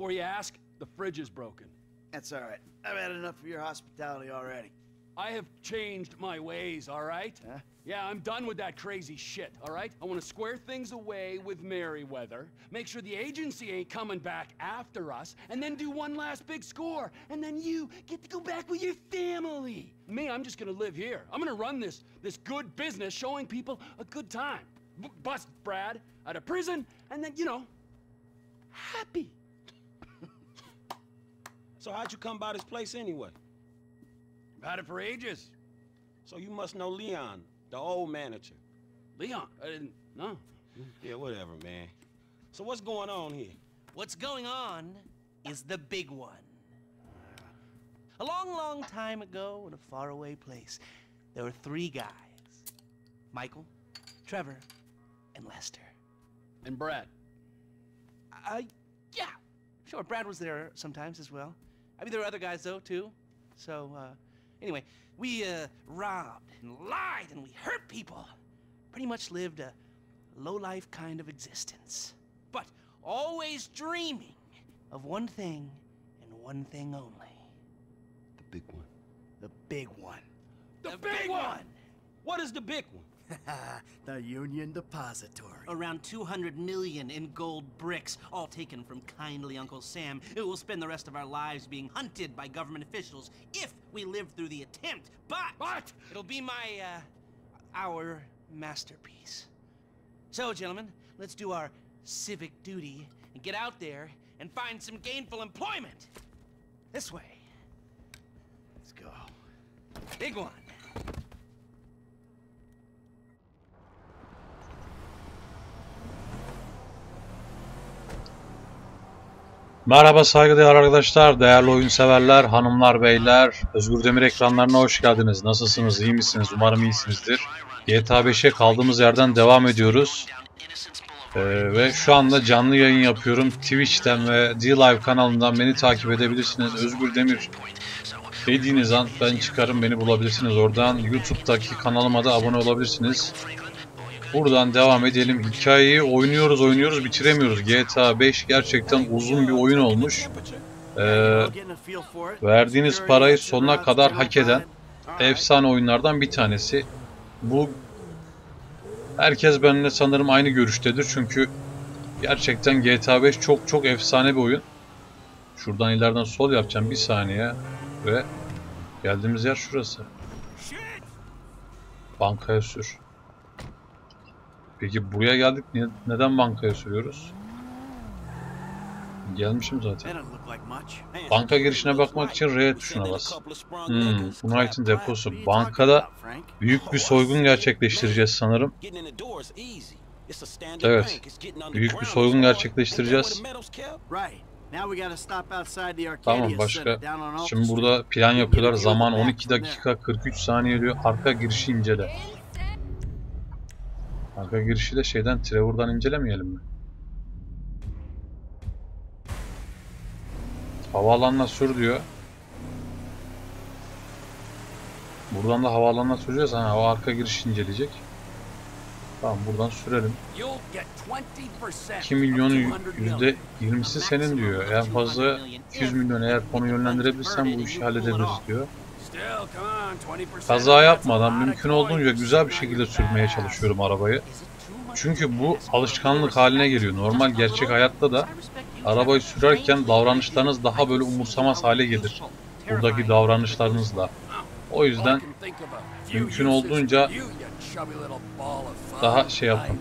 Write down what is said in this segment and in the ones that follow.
Before you ask, the fridge is broken. That's all right. I've had enough of your hospitality already. I have changed my ways, all right? Huh? Yeah, I'm done with that crazy shit, all right? I want to square things away with Meriwether, make sure the agency ain't coming back after us, and then do one last big score, and then you get to go back with your family. Me, I'm just going to live here. I'm going to run this good business, showing people a good time. Bust Brad out of prison, and then, you know, happy. So how'd you come by this place anyway? Had it for ages. So you must know Leon, the old manager. Leon? I didn't know. Yeah, whatever, man. So what's going on here? What's going on is the big one. A long, long time ago in a faraway place, there were three guys. Michael, Trevor, and Lester. And Brad. Yeah. Sure, Brad was there sometimes as well. I mean, there were other guys, though, too. So, anyway, we robbed and lied and we hurt people. Pretty much lived a low-life kind of existence. But always dreaming of one thing and one thing only. The big one. The big one. The big one! What is the big one? The Union Depository. Around 200 million in gold bricks, all taken from kindly Uncle Sam, who will spend the rest of our lives being hunted by government officials if we lived through the attempt, but it'll be my, our masterpiece. So, gentlemen, let's do our civic duty and get out there and find some gainful employment. This way. Let's go. Big one. Merhaba saygıdeğer arkadaşlar, değerli oyun severler, hanımlar, beyler. Özgür Demir ekranlarına hoş geldiniz. Nasılsınız, iyi misiniz? Umarım iyisinizdir. GTA 5'e kaldığımız yerden devam ediyoruz. Ve şu anda canlı yayın yapıyorum. Twitch'ten ve DLive kanalından beni takip edebilirsiniz. Özgür Demir dediğiniz an ben çıkarım, beni bulabilirsiniz oradan. YouTube'daki kanalıma da abone olabilirsiniz. Buradan devam edelim. Hikayeyi oynuyoruz bitiremiyoruz. GTA 5 gerçekten uzun bir oyun olmuş. Verdiğiniz parayı sonuna kadar hak eden efsane oyunlardan bir tanesi. Bu herkes benimle sanırım aynı görüştedir çünkü gerçekten GTA 5 çok efsane bir oyun. Şuradan ileriden sol yapacağım bir saniye ve geldiğimiz yer şurası. Bankaya sür. Peki buraya geldik. Neden bankaya sürüyoruz? Gelmişim zaten. Banka girişine bakmak için R tuşuna bas. United'ın deposu. Bankada büyük bir soygun gerçekleştireceğiz sanırım. Evet. Büyük bir soygun gerçekleştireceğiz. Tamam başka. Şimdi burada plan yapıyorlar. Zaman 12 dakika 43 saniye diyor. Arka girişi incele. Arka girişi de şeyden, Trevor'dan incelemeyelim mi? Havaalanına sür diyor. Buradan da havaalanına süreceğiz. Hani o arka girişi inceleyecek. Tamam buradan sürelim. 2 milyonun %20'si senin diyor. En fazla 200 milyon eğer konu yönlendirebilirsen bu işi halledebiliriz diyor. Kaza yapmadan mümkün olduğunca güzel bir şekilde sürmeye çalışıyorum arabayı. Çünkü bu alışkanlık haline geliyor. Normal gerçek hayatta da arabayı sürerken davranışlarınız daha böyle umursamaz hale gelir. Buradaki davranışlarınızla. O yüzden mümkün olduğunca daha şey yapın.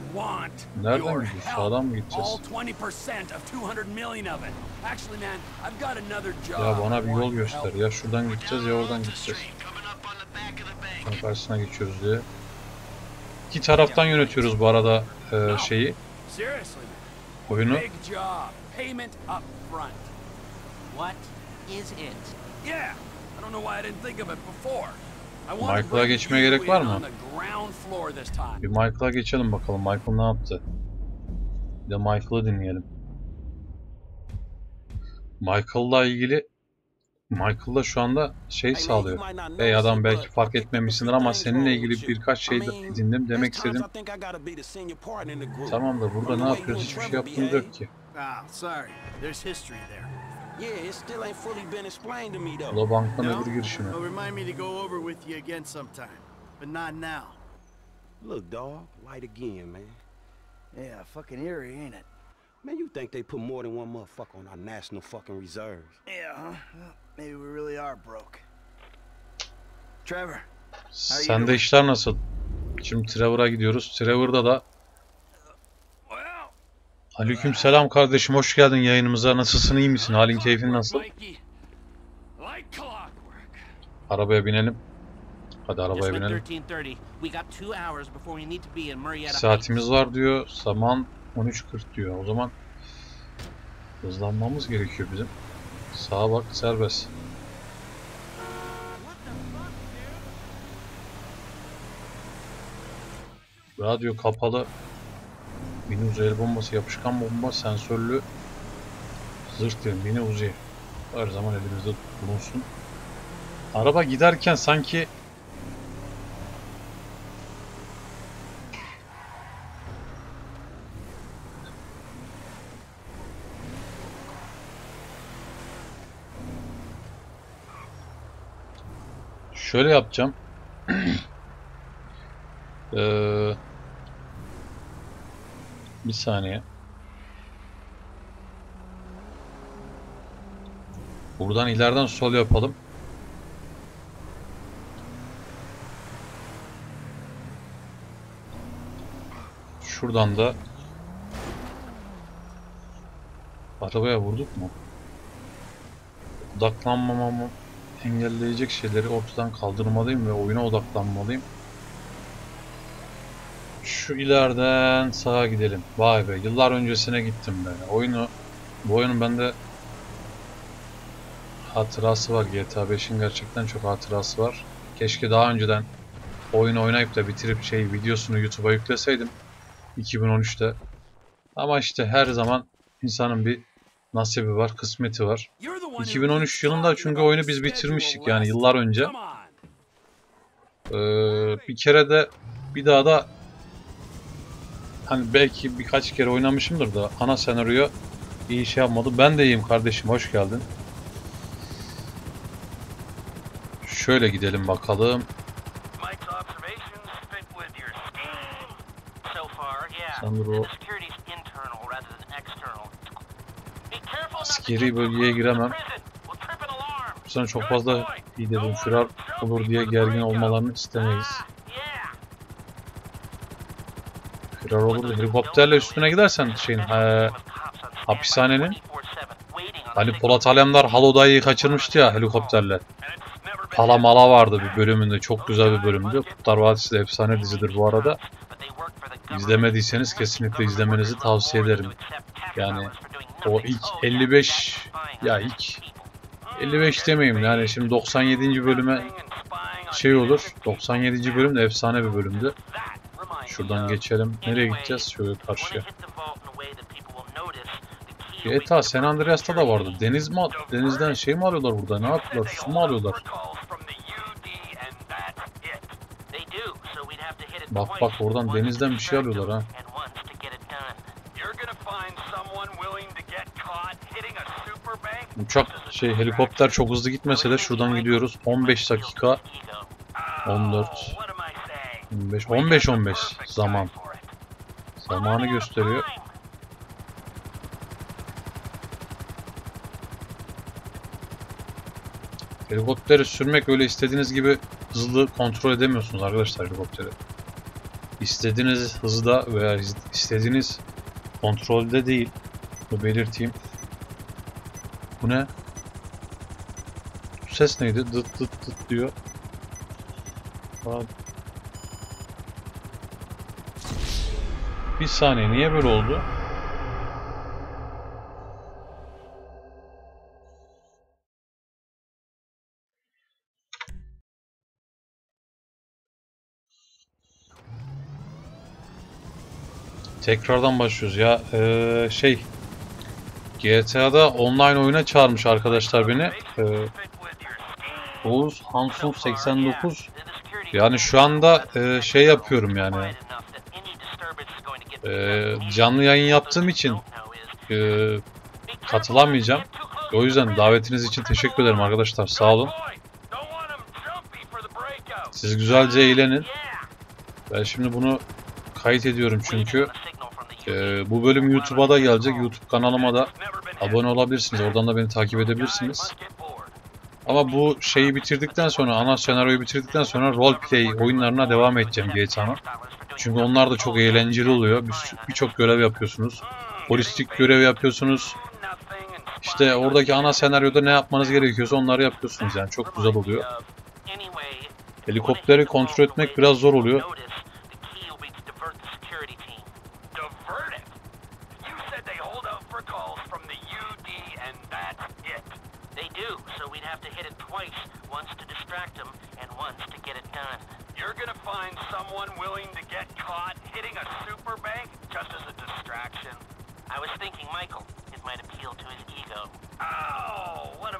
Nereden gidiyoruz? Sağdan mı gideceğiz? Ya bana bir yol göster. Ya şuradan gideceğiz ya oradan gideceğiz. Bunun karşısına geçiyoruz diye. İki taraftan yönetiyoruz bu arada şeyi. Oyunu. Michael'a geçmeye gerek var mı? Bir Michael'a geçelim bakalım. Michael ne yaptı? Bir de Michael'ı dinleyelim. Michael'la şu anda şey sağlıyor. Ey adam belki fark etmemişsindir ama seninle ilgili birkaç şey dinledim demek istedim. Tamam da burada ne yapıyoruz? Hiçbir şey yaptığımız yok ki. Ah, sorry. There's history there. Yeah, it still ain't fully been explained to me though. Lobank'tan öbür girişimi. Well, remind me to go over with you again sometime, but not now. Look, dog, light again, man. Yeah, fucking eerie, ain't it? Man, you think they put more than one motherfucker on our national fucking reserves? Yeah, huh? Well, maybe we really are broke. Trevor. Sen de işler nasıl? Şimdi Trevor'a gidiyoruz. Trevor'da da Aleykümselam kardeşim, hoş geldin yayınımıza. Nasılsın, iyi misin? Halin, keyfin nasıl? Arabaya binelim. Hadi arabaya binelim. Saatimiz var diyor. Zaman 13:40 diyor. O zaman hızlanmamız gerekiyor bizim. Sağa bak, serbest. Radyo kapalı. Mini Uzi el bombası, yapışkan bomba, sensörlü zırh diyorum. Mini Uzi her zaman elimizde bulunsun. Araba giderken sanki şöyle yapacağım. Bir saniye. Buradan ileriden sol yapalım. Şuradan da arabaya vurduk mu? Odaklanmamamı engelleyecek şeyleri ortadan kaldırmalıyım ve oyuna odaklanmalıyım. Şu ileriden sağa gidelim. Vay be, yıllar öncesine gittim ben. Bu oyunun bende hatırası var. GTA 5'in gerçekten çok hatırası var. Keşke daha önceden oyunu oynayıp da bitirip videosunu YouTube'a yükleseydim 2013'te. Ama işte her zaman insanın bir nasibi var, kısmeti var. 2013 yılında çünkü oyunu biz bitirmiştik yani yıllar önce. Bir kere de bir daha da hani belki birkaç kere oynamışımdır da ana senaryo iyi şey yapmadı. Ben de iyiyim kardeşim, hoş geldin. Şöyle gidelim bakalım. Sandro. Askeri bölgeye giremem. Bu sene çok fazla iyi dedim. Firar olur diye gergin olmalarını istemeyiz. Firar olur da helikopterle üstüne gidersen şeyin, hapishanenin. Hani Polat Alemdar Haloday'ı kaçırmıştı ya helikopterle. Pala mala vardı bir bölümünde. Çok güzel bir bölümdü. Kutlar Vadisi de efsane dizidir bu arada. İzlemediyseniz kesinlikle izlemenizi tavsiye ederim. Yani o ilk 55 demeyeyim yani şimdi 97. bölüme şey olur. 97. bölüm de efsane bir bölümdü. Şuradan geçelim. Nereye gideceğiz? Şöyle karşıya. GTA San Andreas'ta da vardı. Denizden şey mi alıyorlar burada? Ne yapıyorlar? Su mu alıyorlar? Bak bak, oradan denizden bir şey alıyorlar ha. Helikopter çok hızlı gitmese de şuradan gidiyoruz. 15 dakika. 14. 15 zaman. Zamanı gösteriyor. Helikopteri sürmek öyle istediğiniz gibi hızlı kontrol edemiyorsunuz arkadaşlar helikopteri. İstediğiniz hızda veya istediğiniz kontrolde değil. Bunu belirteyim. Bu ne? Bu ses neydi? Dıt dıt dıt diyor. Aa. Bir saniye, niye böyle oldu? Tekrardan başlıyoruz ya. GTA'da online oyuna çağırmış arkadaşlar beni. Oğuz Hansun 89. Yani şu anda şey yapıyorum yani. Canlı yayın yaptığım için katılamayacağım. O yüzden davetiniz için teşekkür ederim arkadaşlar. Sağ olun. Siz güzelce eğlenin. Ben şimdi bunu kayıt ediyorum çünkü bu bölüm YouTube'a da gelecek. YouTube kanalıma da abone olabilirsiniz. Oradan da beni takip edebilirsiniz. Ama bu şeyi bitirdikten sonra, ana senaryoyu bitirdikten sonra roleplay oyunlarına devam edeceğim GTA'nın. Çünkü onlar da çok eğlenceli oluyor. Birçok görev yapıyorsunuz. Polislik görev yapıyorsunuz. İşte oradaki ana senaryoda ne yapmanız gerekiyorsa onları yapıyorsunuz yani. Çok güzel oluyor. Helikopteri kontrol etmek biraz zor oluyor.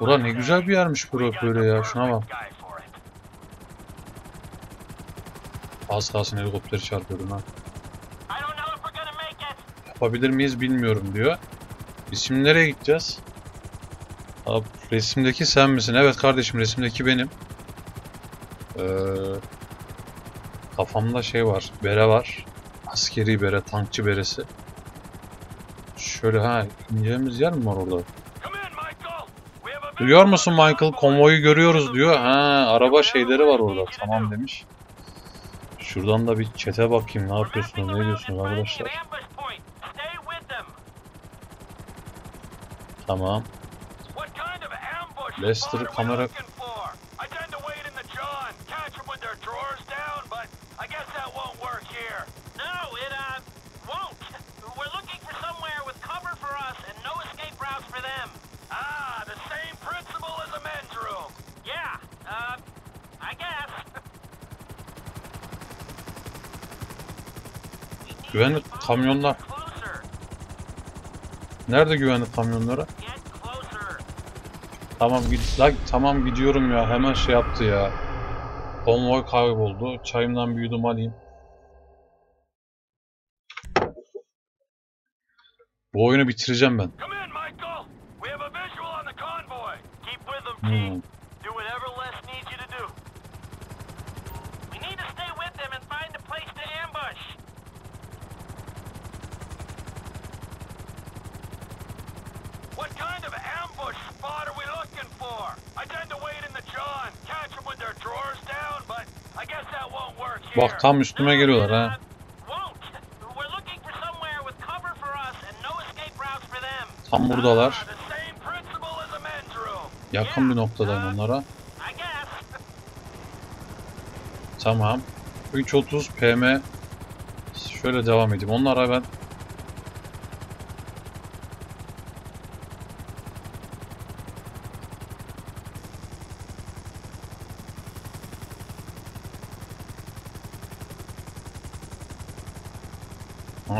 Ulan ne güzel bir yermiş burası böyle ya. Şuna bak. Az kalsın helikopteri çarpıyordum ha. Yapabilir miyiz bilmiyorum diyor. İsim nereye gideceğiz? Abi, resimdeki sen misin? Evet kardeşim, resimdeki benim. Kafamda şey var. Bere var. Askeri bere. Tankçı beresi. Şöyle ha. İneceğimiz yer mi var orada? Duyuyor musun Michael? Konvoyu görüyoruz diyor. Ha, araba şeyleri var orada. Tamam demiş. Şuradan da bir çete bakayım. Ne yapıyorsunuz? Ne diyorsunuz arkadaşlar? Tamam. Lester kamera... Güvenlik kamyonlar. Nerede güvenlik kamyonları? Tamam git. Tamam gidiyorum ya. Hemen şey yaptı ya. Konvoy kayboldu. Çayımdan bir yudum alayım. Bu oyunu bitireceğim ben. Bak tam üstüme geliyorlar ha. Tam buradalar. Yakın bir noktadayım onlara. Tamam. 3.30 PM. Şöyle devam edeyim. Onlara ben...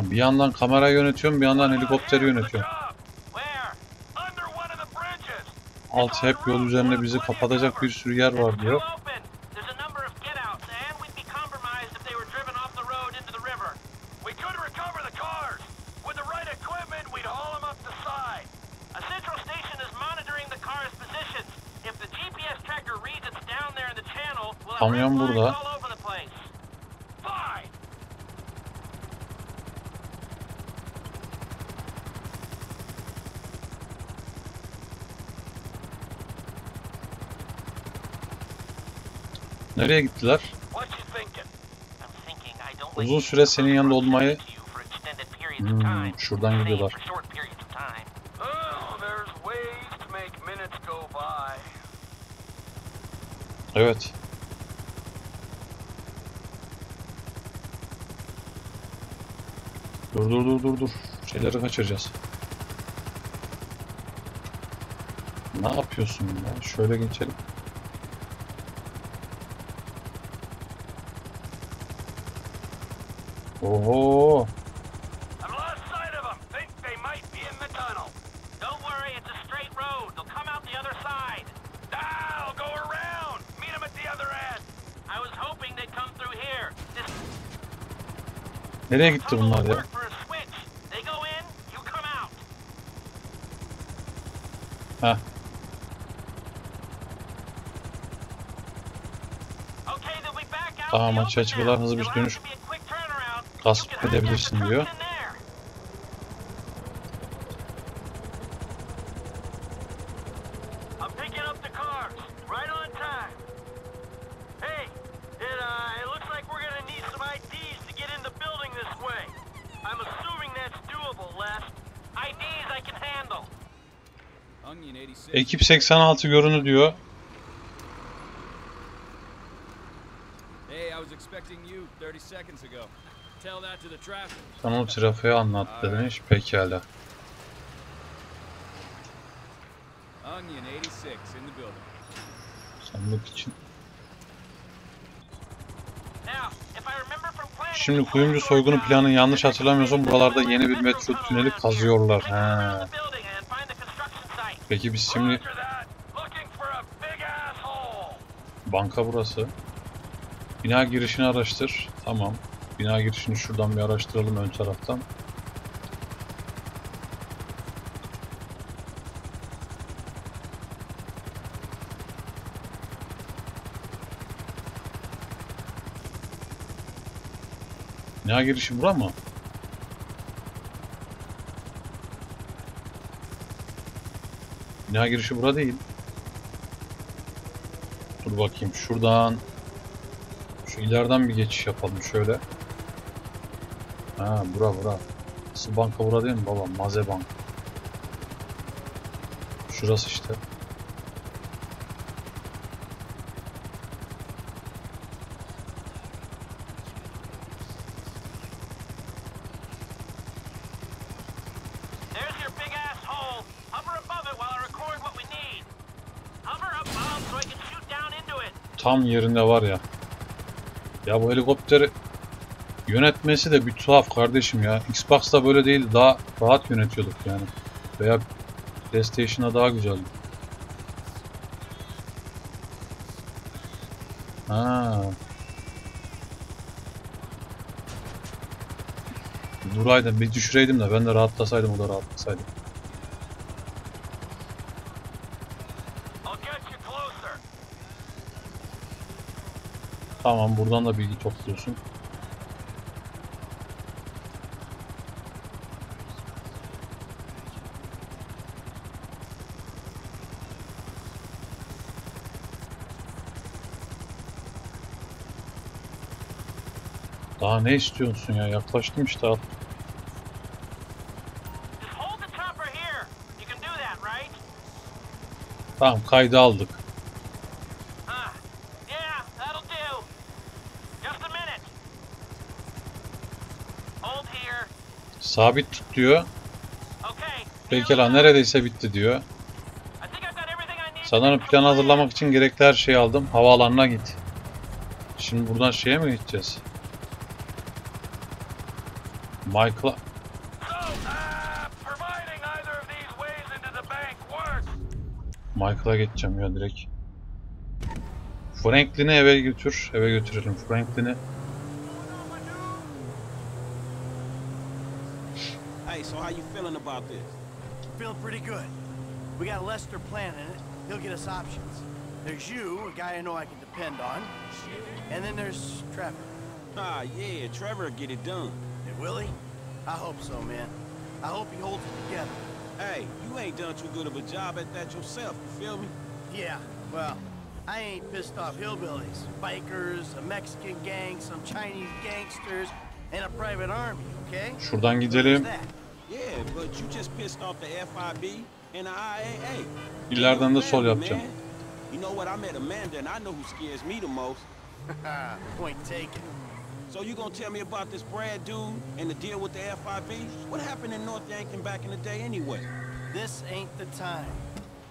Bir yandan kamera yönetiyorum, bir yandan helikopteri yönetiyorum. Alt hep yol üzerinde bizi kapatacak bir sürü yer var diyor. Kamyon burada. Nereye gittiler? Uzun süre senin yanında olmayı... şuradan gidiyorlar. Evet. Dur. Şeyleri kaçıracağız. Ne yapıyorsun ya? Şöyle geçelim. Oho. Nereye gitti bunlar ya? Heh. Daha maçı açıklar, hızlı bir dönüş gasp edebilirsin diyor. Ekip 86 görünü diyor. Tamam, trafiği anlattı demiş. Pekala. Sandık için. Şimdi kuyumcu soygunu planı yanlış hatırlamıyorsam buralarda yeni bir metro tüneli kazıyorlar. Ha. Peki biz şimdi... Banka burası. Bina girişini araştır. Tamam. Bina girişini şuradan bir araştıralım ön taraftan. Bina girişi bura mı? Bina girişi bura değil. Dur bakayım şuradan. Şu ileriden bir geçiş yapalım şöyle. Ha, bura bura. Asıl banka bura değil mi baba? Maze Bank. Şurası işte. Tam yerinde var ya. Ya bu helikopteri yönetmesi de bir tuhaf kardeşim ya. Xbox'ta böyle değil, daha rahat yönetiyorduk yani. Veya PlayStation'a daha güzeldi. Ha. Duraydım, bir düşüreydim de ben de rahatlasaydım, o da rahatlasaydı. Tamam, buradan da bilgi topluyorsun. Daha ne istiyorsun ya? Yaklaştım işte. Tamam, kaydı aldık. Sabit tut diyor. Pekala, neredeyse bitti diyor. Sanırım planı hazırlamak için gerekli her şeyi aldım. Havaalanına git. Şimdi buradan şeye mi gideceğiz? Michael'a... Michael'a geçeceğim ya direkt. Franklin'i eve götür. Eve götürelim Franklin'i. How you feeling about this? Feel pretty good. We got Lester planning it. He'll get us options. There's you, a guy I know I can depend on. And then there's Trevor. Ah, yeah, Trevor will get it done. And will he? I hope so, man. I hope he holds it together. Hey, you ain't done too good of a job at that yourself, you feel me? Yeah, well, I ain't pissed off hillbillies, bikers, a Mexican gang, some Chinese gangsters, and a private army, okay? Şuradan gidelim. Yeah, but you just pissed off the FIB and the IAA. İleriden de sol yapacağım. You know what? I met Amanda and I know who scares me the most. Point taken. So you gonna tell me about this Brad dude and the deal with the FIB? What happened in North Yankton back in the day anyway? This ain't the time.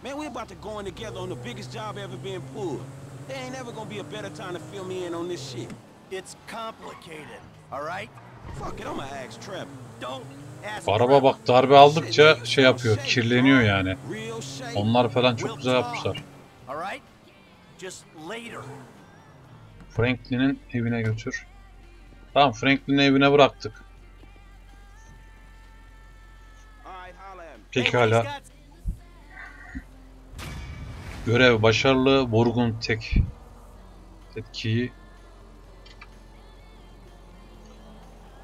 Man, we're about to go in together on the biggest job ever being pulled. There ain't ever gonna be a better time to fill me in on this shit. It's complicated, all right? Fuck it, I'ma ask Trevor. Don't. Araba bak, darbe aldıkça şey yapıyor, kirleniyor yani. Onlar falan çok güzel yapmışlar. Franklin'in evine götür. Tamam, Franklin'in evine bıraktık. Pekala. Görev başarılı. Borgun tek tetkiyi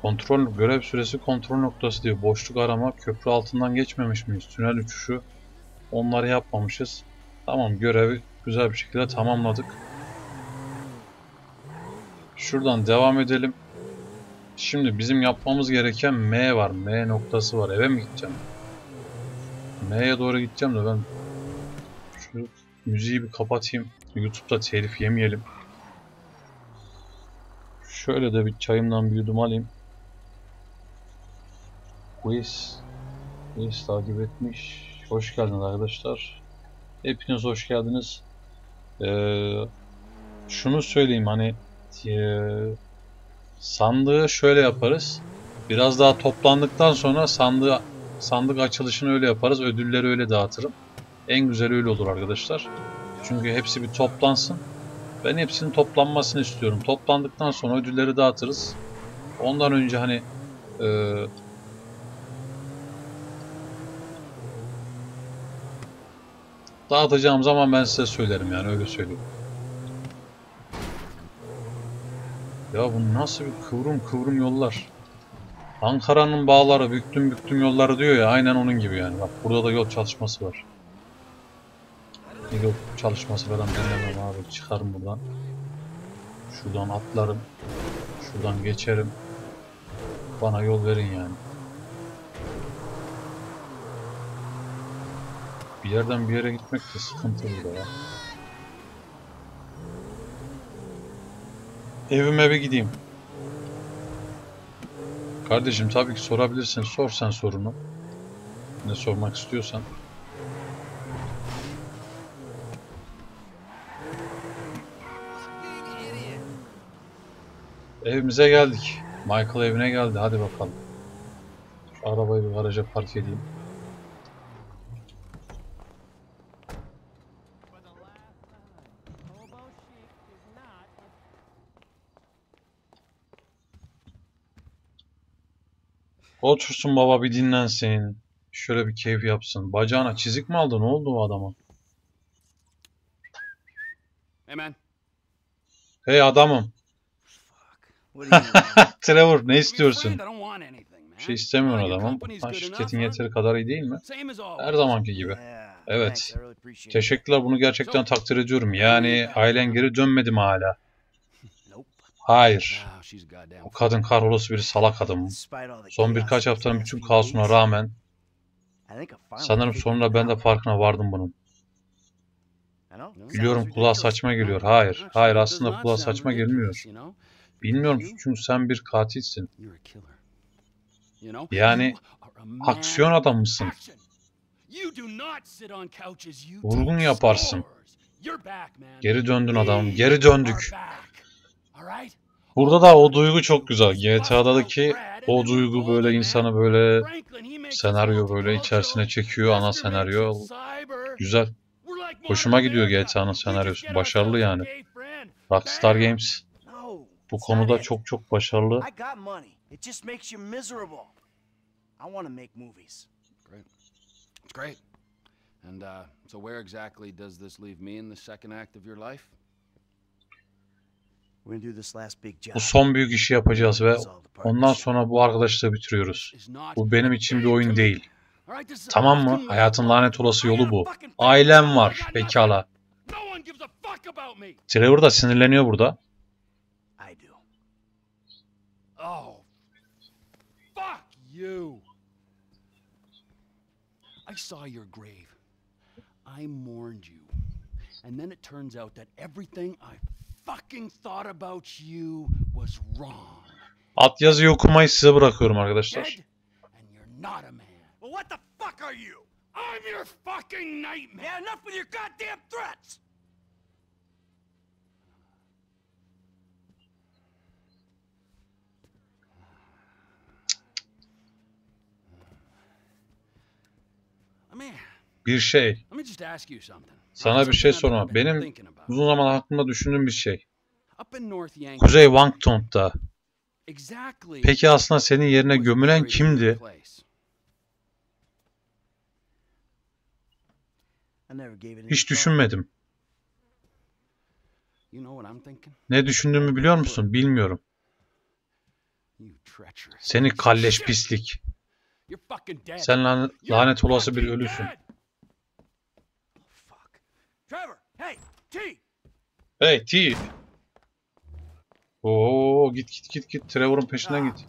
kontrol, görev süresi kontrol noktası diyor. Boşluk arama, köprü altından geçmemiş miyiz? Tünel uçuşu, onları yapmamışız. Tamam, görevi güzel bir şekilde tamamladık. Şuradan devam edelim. Şimdi bizim yapmamız gereken M var. M noktası var. Eve mi gideceğim? M'ye doğru gideceğim de ben şu müziği bir kapatayım. YouTube'da telif yemeyelim. Şöyle de bir çayımdan bir yudum alayım. Quiz takip etmiş. Hoş geldiniz arkadaşlar. Hepiniz hoş geldiniz. Şunu söyleyeyim, hani sandığı şöyle yaparız. Biraz daha toplandıktan sonra sandık açılışını öyle yaparız. Ödülleri öyle dağıtırım. En güzel öyle olur arkadaşlar. Çünkü hepsi bir toplansın. Ben hepsinin toplanmasını istiyorum. Toplandıktan sonra ödülleri dağıtırız. Ondan önce hani dağıtacağım zaman ben size söylerim, yani öyle söyleyeyim. Ya bu nasıl bir kıvrım yollar. Ankara'nın bağları, büktüm yolları diyor ya, aynen onun gibi yani. Bak burada da yol çalışması var. Yol çalışması falan dinlemem abi. Çıkarım buradan. Şuradan atlarım. Şuradan geçerim. Bana yol verin yani. Bir yerden bir yere gitmek de sıkıntılı ya. Evime bir gideyim. Kardeşim tabii ki sorabilirsin. Sor sen sorunu. Ne sormak istiyorsan. Evimize geldik. Michael evine geldi. Hadi bakalım. Şu arabayı bir garaja park edeyim. Otursun baba, bir dinlensin. Şöyle bir keyif yapsın. Bacağına çizik mi aldı? Ne oldu o adama? Hemen. Hey adamım. Trevor, ne istiyorsun? Bir şey istemiyor adamım. Ha, şirketin yeteri kadar iyi değil mi? Her zamanki gibi. Evet. Teşekkürler, bunu gerçekten takdir ediyorum. Yani ailen geri dönmedi mi hala? Hayır. O kadın kahrolası bir salak kadın. Son birkaç haftanın bütün kaosuna rağmen sanırım sonunda ben de farkına vardım bunun. Biliyorum kulağa saçma geliyor. Hayır aslında kulağa saçma gelmiyor. Bilmiyorum çünkü sen bir katilsin. Yani aksiyon adamısın. Vurgun yaparsın. Geri döndün adamım. Geri döndük. Burada da o duygu çok güzel. GTA'daki o duygu böyle insanı böyle senaryo böyle içerisine çekiyor, ana senaryo. Güzel. Hoşuma gidiyor GTA'nın senaryosu. Başarılı yani. Rockstar Games bu konuda çok başarılı. Bu son büyük işi yapacağız ve ondan sonra bu arkadaşla bitiriyoruz. Bu benim için bir oyun değil. Tamam mı? Hayatın lanet olası yolu bu. Ailem var. Pekala. Trevor da sinirleniyor burada. Alt yazıyı okumayı size bırakıyorum arkadaşlar. Bir şey. Sana bir şey sorma. Benim uzun zaman aklımda düşündüğüm bir şey. Kuzey Yankton'da. Peki aslında senin yerine gömülen kimdi? Hiç düşünmedim. Ne düşündüğümü biliyor musun? Bilmiyorum. Seni kalleş pislik. Sen lanet olası bir ölüsün. Hey T. Oo git. Trevor'un peşinden git.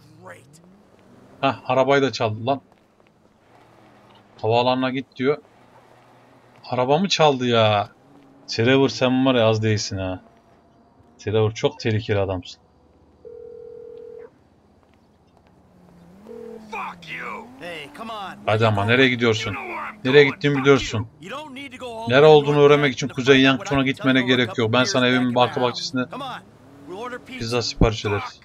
Hah, arabayı da çaldı lan. Havaalanına git diyor. Arabamı çaldı ya. Trevor sen var ya az değilsin ha. Trevor çok tehlikeli adamsın. Hadi ama nereye gidiyorsun? Nereye gittiğimi biliyorsun. Nere olduğunu öğrenmek için Kuzey Yankton'a gitmene gerek yok. Ben sana evimin arka bahçesinde pizza sipariş ederiz.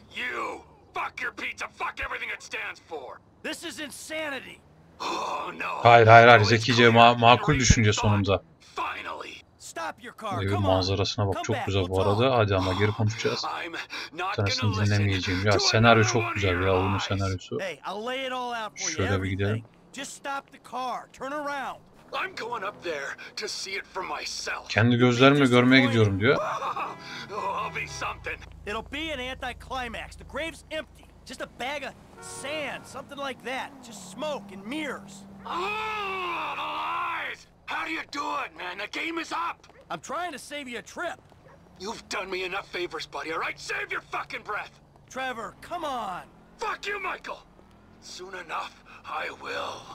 Hayır. Zekice makul düşünce sonunda. Evin manzarasına bak. Çok güzel bu arada. Hadi ama geri konuşacağız. Bir tanesini dinlemeyeceğim. Ya senaryo çok güzel ya. Oyunun senaryosu. Şöyle bir gidelim. Kendi gözlerimle görmeye gidiyorum diyor. Just a bag of sand, something like that. Just smoke and mirrors. Oh, the lies! How do you do it, man? The game is up! I'm trying to save you a trip. You've done me enough favors, buddy, alright? Save your fucking breath! Trevor, come on! Fuck you, Michael! Soon enough, I will.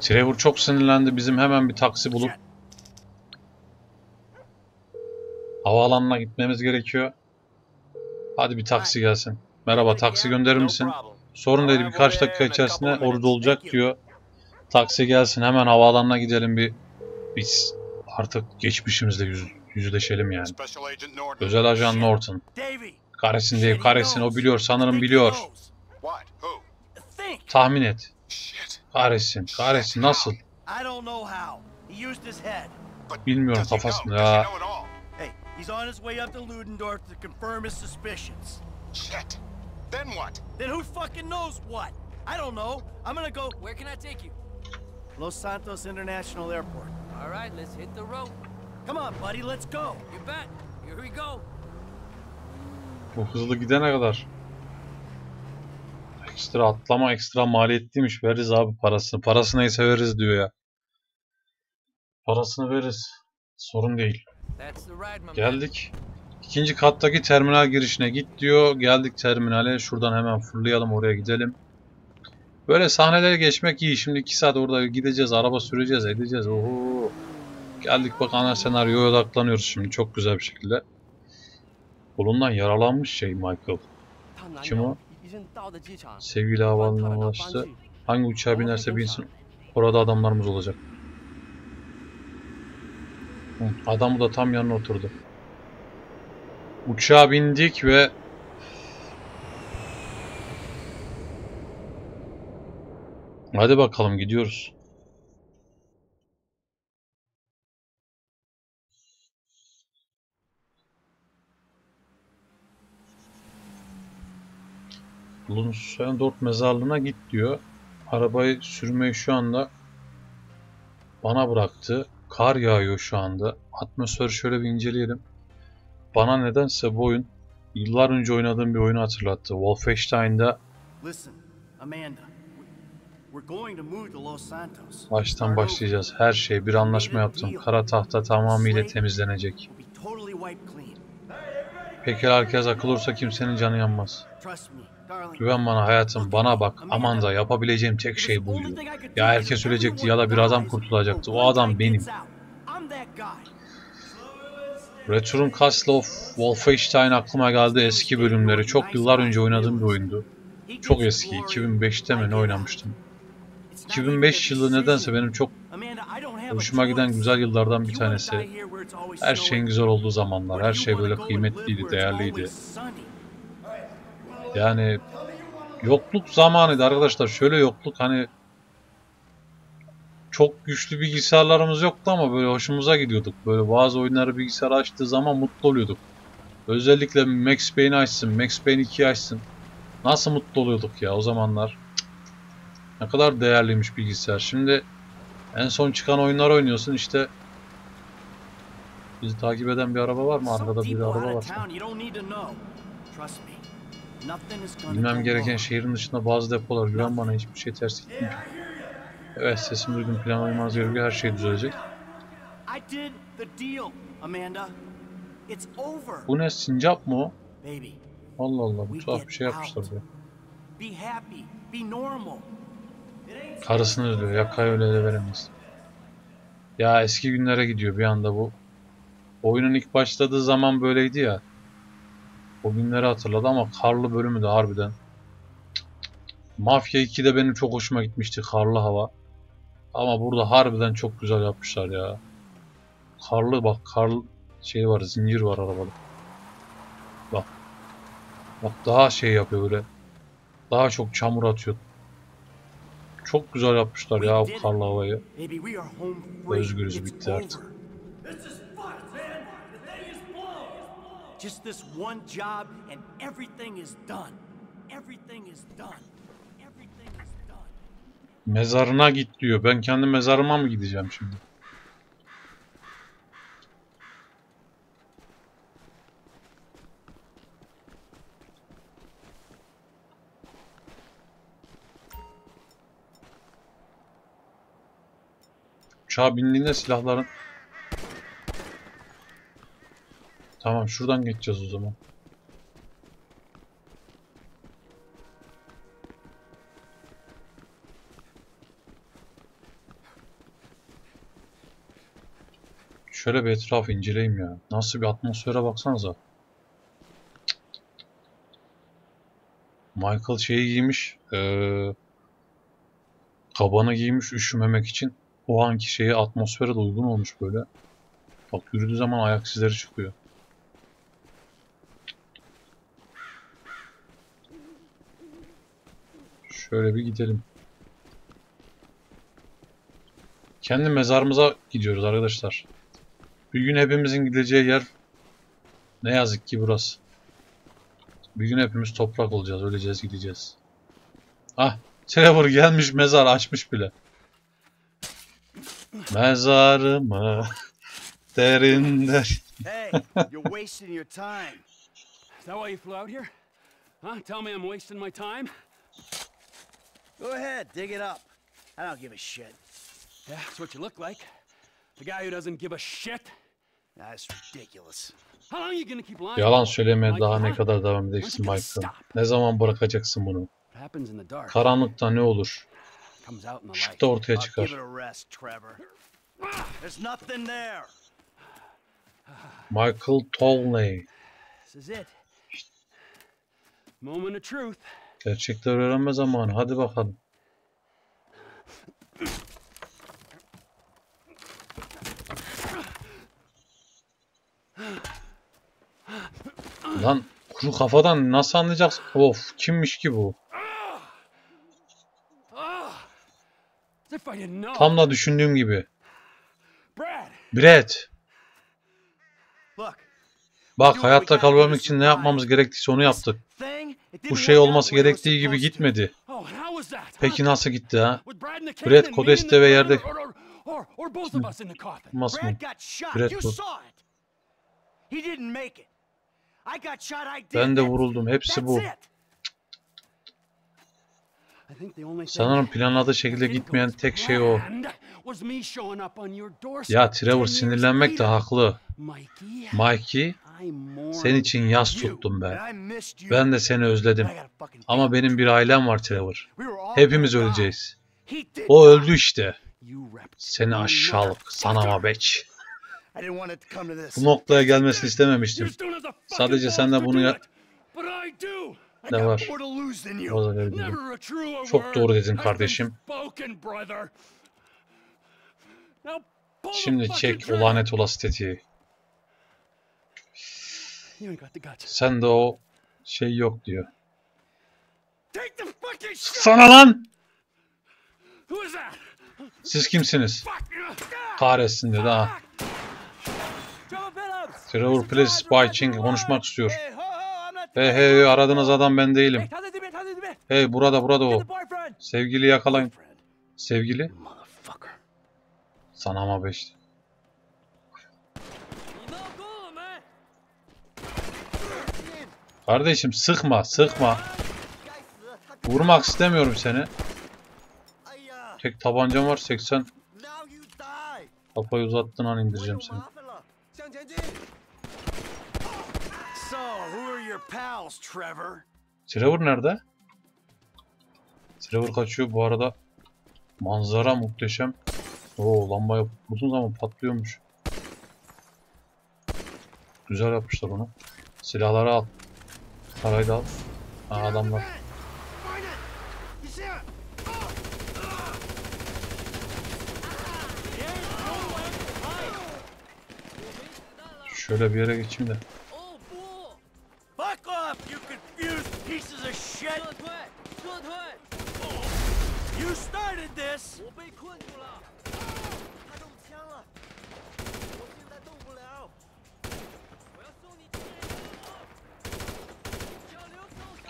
Trevor çok sinirlendi. Bizim hemen bir taksi bulup havaalanına gitmemiz gerekiyor. Hadi bir taksi gelsin. Merhaba, taksi gönderir misin? Sorun değil, birkaç dakika içerisinde orada olacak diyor. Taksi gelsin, hemen havaalanına gidelim bir. Biz artık geçmişimizle yüzleşelim yani. Özel Ajan Norton. Kahretsin, o biliyor, sanırım biliyor. Tahmin et. Kahretsin, nasıl? Bilmiyorum kafasını ya. He's on his way up to Ludendorff to confirm his suspicions. Shit. Then what? Then who fucking knows what? I don't know. I'm gonna go. Where can I take you? Los Santos International Airport. All right, let's hit the road. Come on, buddy, let's go. You bet. Here we go. Bu hızlı gidene kadar. Ekstra atlama, ekstra maliyetliymiş. Veririz abi parasını. Parası neyse veririz diyor ya. Parasını veririz. Sorun değil. Geldik. İkinci kattaki terminal girişine git diyor. Geldik terminale. Şuradan hemen fırlayalım, oraya gidelim. Böyle sahneleri geçmek iyi. Şimdi 2 saat orada gideceğiz. Araba süreceğiz, edeceğiz. Oho. Geldik bak, ana senaryoya odaklanıyoruz şimdi. Çok güzel bir şekilde. Kolundan yaralanmış şey Michael. Kim o? Sevgili havaalanına ulaştı. Hangi uçağa binerse binsin. Orada adamlarımız olacak. Adam da tam yanına oturdu. Uçağa bindik ve hadi bakalım gidiyoruz. Ludendorff mezarlığına git diyor. Arabayı sürmeyi şu anda bana bıraktı. Kar yağıyor şu anda. Atmosferi şöyle bir inceleyelim. Bana nedense bu oyun yıllar önce oynadığım bir oyunu hatırlattı. Wolfenstein'da baştan başlayacağız. Her şey bir anlaşma yaptım. Kara tahta tamamıyla temizlenecek. Peki herkes akıl olursa kimsenin canı yanmaz. Güven bana hayatım, bana bak. Amanda, yapabileceğim tek şey buydu. Ya herkes ölecekti ya da bir adam kurtulacaktı. O adam benim. Return Castle of Wolfenstein aklıma geldi, eski bölümleri. Çok yıllar önce oynadığım bir oyundu. Çok eski, 2005'te mi ne oynamıştım. 2005 yılı nedense benim çok hoşuma giden güzel yıllardan bir tanesi. Her şeyin güzel olduğu zamanlar, her şey böyle kıymetliydi, değerliydi. Yani yokluk zamanıydı arkadaşlar. Şöyle yokluk, hani çok güçlü bilgisayarlarımız yoktu ama böyle hoşumuza gidiyorduk. Böyle bazı oyunları bilgisayar açtığı zaman mutlu oluyorduk. Özellikle Max Payne'i açsın, Max Payne 2'yi açsın. Nasıl mutlu oluyorduk ya o zamanlar. Ne kadar değerliymiş bilgisayar. Şimdi En son çıkan oyunlar oynuyorsun işte. Bizi takip eden bir araba var mı? Arkada bir araba var. Bilmem gereken şehrin dışında bazı depolar. Güven bana, hiçbir şey ters gitmiyor. Evet, sesim duydum. Plan uymaz görgü, her şey düzelecek. Bu ne? Sincap mı o? Allah Allah, bu tuhaf bir şey yapmışlar buraya. Karısını diyor, yakayı öyle de veremez. Ya eski günlere gidiyor bir anda bu. Oyunun ilk başladığı zaman böyleydi ya. O günleri hatırladı ama karlı bölümü de harbiden. Mafya 2'de benim çok hoşuma gitmişti karlı hava. Ama burada harbiden çok güzel yapmışlar ya. Karlı bak, karlı şey var, zincir var arabada. Bak. Bak daha şey yapıyor böyle. Daha çok çamur atıyor. Çok güzel yapmışlar ya o karlı havayı. Özgürüz, bitti artık. Mezarına git diyor. Ben kendi mezarıma mı gideceğim şimdi? Uçağa bindiğinde silahların... Tamam, şuradan geçeceğiz o zaman. Şöyle bir etrafı inceleyeyim ya. Nasıl bir atmosfere baksanıza. Michael şeyi giymiş. Kabanı giymiş üşümemek için. O anki şeye, atmosfere de uygun olmuş böyle. Bak yürüdüğü zaman ayak izleri çıkıyor. Şöyle bir gidelim. Kendi mezarımıza gidiyoruz arkadaşlar. Bir gün hepimizin gideceği yer ne yazık ki burası. Bir gün hepimiz toprak olacağız, öleceğiz, gideceğiz. Ah, Trevor gelmiş, mezar açmış bile. Mezarımı derin derin. Hey, you're wasting your time. Is that why you flew out here? Huh? Tell me I'm wasting my time? Go ahead, dig it up. I don't give a shit. Yeah, that's what you look like. The guy who doesn't give a shit. That's ridiculous. How long are you gonna keep lying? Yalan söylemeye daha ne kadar devam edeceksin Michael? Ne zaman bırakacaksın bunu? Karanlıkta ne olur? Işıkta ortaya çıkar. Michael Tolney. Gerçekleri öğrenme zamanı. Hadi bakalım. Lan kuru kafadan nasıl anlayacaksın? Of, kimmiş ki bu? Tam da düşündüğüm gibi. Brad. Bak, hayatta kalabilmek için ne yapmamız gerektiyse onu yaptık. Bu şey olması gerektiği gibi gitmedi. Peki nasıl gitti ha? Brad kodeste ve yerde... Olmaz mı? Brad kod. Ben de vuruldum. Hepsi bu. Sanırım planladığı şekilde gitmeyen tek şey o. Ya Trevor sinirlenmek de haklı. Mikey, senin için yas tuttum ben. Ben de seni özledim. Ama benim bir ailem var Trevor. Hepimiz öleceğiz. O öldü işte. Seni aşağılık, sana mabeç. Bu noktaya gelmesini istememiştim. Sadece sen de bunu yap... Ne var? Çok doğru dedin kardeşim. Şimdi çek o lanet olası tetiği. Sen de o şey yok diyor. Sana lan! Siz kimsiniz? Kahretsin dedi ha. Trevor please, Wei Chang konuşmak istiyor. Hey hey, aradığınız adam ben değilim. Hey, burada o. Sevgili yakalayın. Sevgili? Sana ama 5. Kardeşim sıkma, sıkma. Vurmak istemiyorum seni. Tek tabancam var 80. Kafayı uzattığın an indireceğim seni. Trevor nerede? Trevor kaçıyor bu arada. Manzara muhteşem. Oo, lamba yapıyorsun ama patlıyormuş. Güzel yapmışlar onu. Silahları al. Parayı da al. Ha, adamlar. Şöyle bir yere geçeyim de.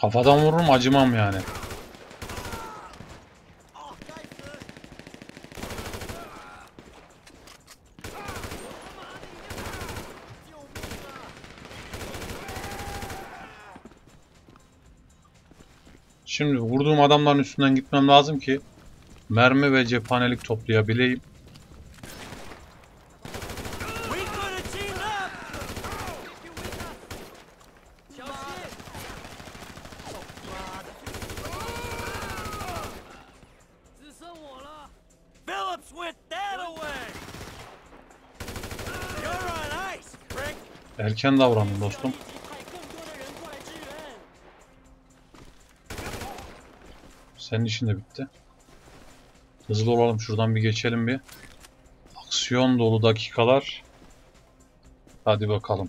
Kafadan vururum, acımam yani. Şimdi vurduğum adamların üstünden gitmem lazım ki mermi ve cephanelik toplayabileyim. Erken davrandım dostum. Senin işin de bitti. Hızlı olalım, şuradan bir geçelim bir. Aksiyon dolu dakikalar. Hadi bakalım.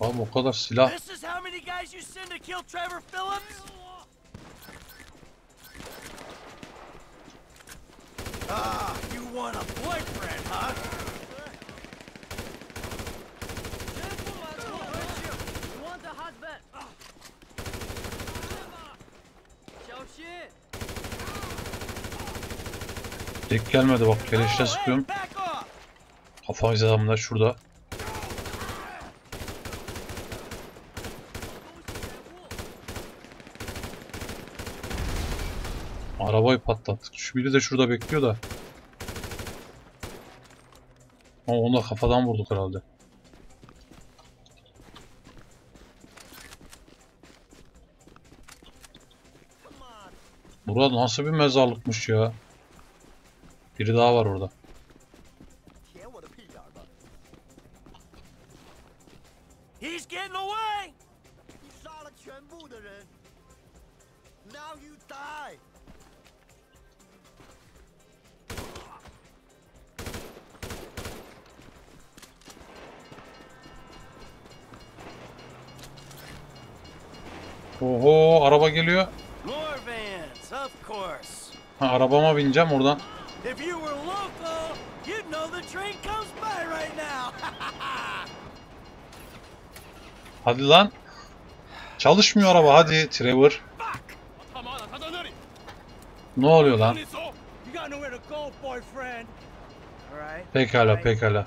Abi o kadar silah. Tek gelmedi bak, keleşle sıkıyorum. Kafayı adamlar şurada. Arabayı patlattık. Şu biri de şurada bekliyor da. Ama onu da kafadan vurduk herhalde. Burada nasıl bir mezarlıkmış ya. Biri daha var orada. Oho, araba geliyor. Ha, arabama bineceğim oradan. If you were local, you'd know the train comes by right now. Hadi lan. Çalışmıyor araba, hadi Trevor. Ne oluyor lan? Pekala, pekala.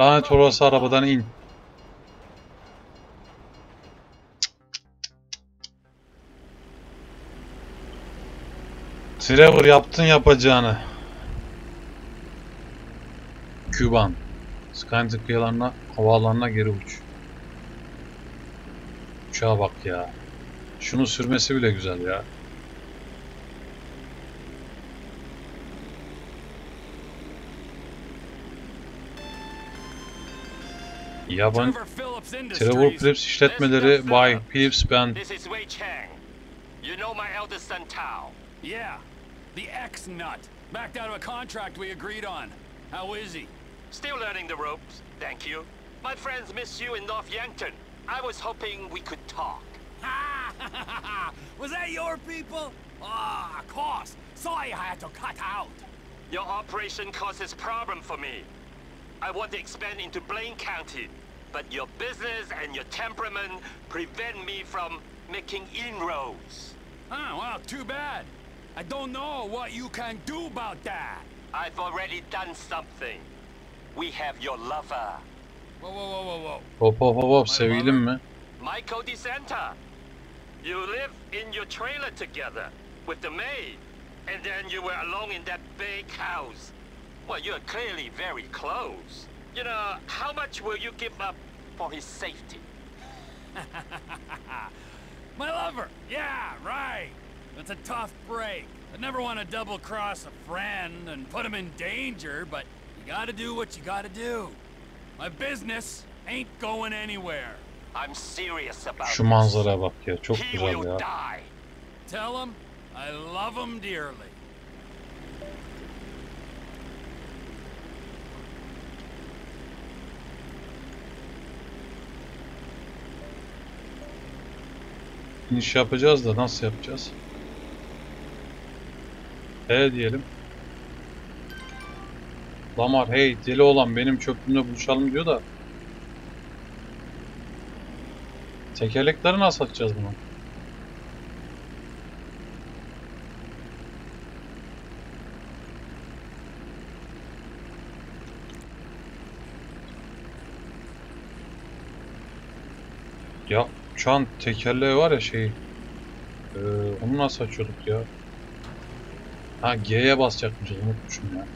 Lanet orası, arabadan in. Trevor, yaptın yapacağını. Küban. Skynet kıyılarına, havaalanına geri uç. Uçağa bak ya. Şunun sürmesi bile güzel ya. Yaban. Trevor Phillips işletmeleri by Phillips Band. This is Wei Chang. You know my eldest son Tao. Yeah. The ex-nut backed out of a contract we agreed on. How is he? Still learning the ropes, thank you. My friends miss you in North Yankton. I was hoping we could talk. Ha! Was that your people? Ah, of course. Sorry I had to cut out. Your operation causes problem for me. I want to expand into Blaine County, but your business and your temperament prevent me from making inroads. Oh, well, too bad. I don't know what you can do about that. I've already done something. We have your lover. Whoa, whoa, whoa, whoa, whoa. Hop, hop, hop, hop. Sevgilim mi? Michael DeSanta. You live in your trailer together with the maid, and then you were alone in that big house. Well, you're clearly very close. You know, how much will you give up for his safety? My lover. Yeah, right. It's a tough break. I never want to double-cross a friend and put him in danger, but you gotta do what you gotta do. My business ain't going anywhere. I'm serious about this. Şu manzaraya bak ya, çok güzel ya. Tell him I love him dearly. İniş yapacağız da nasıl yapacağız? Hey diyelim. Lamar, hey deli olan benim çöplüğümle buluşalım diyor da. Tekerlekleri nasıl atacağız bunu? Ya şu an tekerleği var ya şeyi. Onu nasıl açıyorduk ya? Ha, G'ye basacakmışız, unutmuşum ya.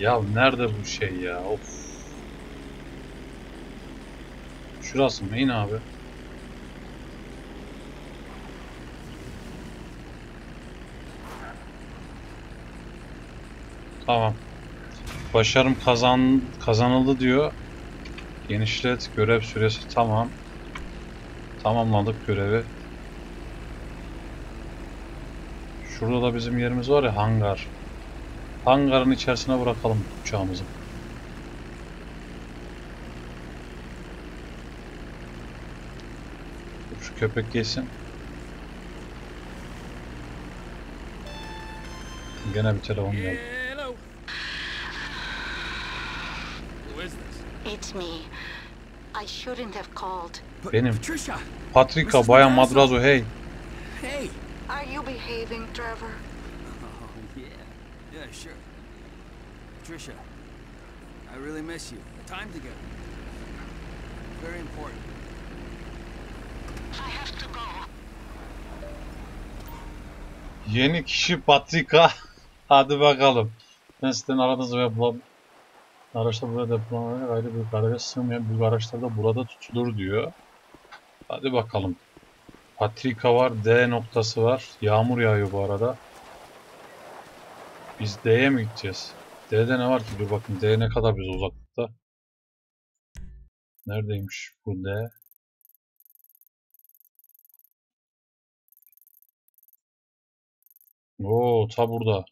Ya nerede bu şey ya? Of. Şurası mı? İn abi. Tamam. Başarım kazanıldı diyor. Genişlet görev süresi, tamam. Tamamladık görevi. Şurada da bizim yerimiz var ya, hangar. Hangarın içerisine bırakalım uçağımızı. Şu köpek geçsin. Gene bir telefon geldi. Benim. Patricia, Bayan Madrazo, hey. Hey. Are you behaving, Trevor? Yeah, sure. Patricia, I really miss you. The time together. Very important. I have to go. Yeni kişi Patricia. Hadi bakalım. Ben sizden aradınız ve bulalım. Araçlar burada depolanarak ayrı büyük araca sığmayan büyük araçlar da burada tutulur diyor. Hadi bakalım. Patricia var, D noktası var. Yağmur yağıyor bu arada. Biz D'ye mi gideceğiz? D'de ne var ki? Dur bakın, D ne kadar biz uzaklıkta? Neredeymiş bu D? Oo, ta burada.